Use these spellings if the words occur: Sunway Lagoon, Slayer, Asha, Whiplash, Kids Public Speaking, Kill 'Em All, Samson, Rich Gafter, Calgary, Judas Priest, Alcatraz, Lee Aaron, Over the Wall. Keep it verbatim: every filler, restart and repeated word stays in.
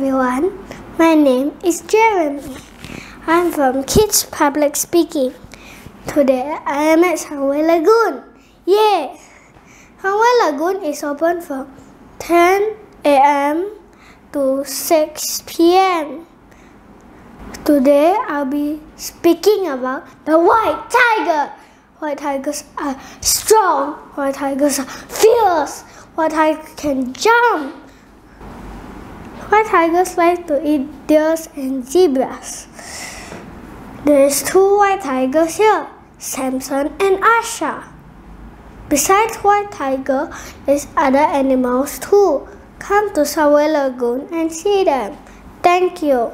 everyone. My name is Jeremy. I'm from Kids Public Speaking. Today I am at Sunway Lagoon. Yay! Sunway Lagoon is open from ten a m to six p m Today I'll be speaking about the white tiger. White tigers are strong. White tigers are fierce. White tigers can jump. White tigers like to eat deers and zebras. There's two white tigers here, Samson and Asha. Besides white tiger, there's other animals too. Come to Sunway Lagoon and see them. Thank you.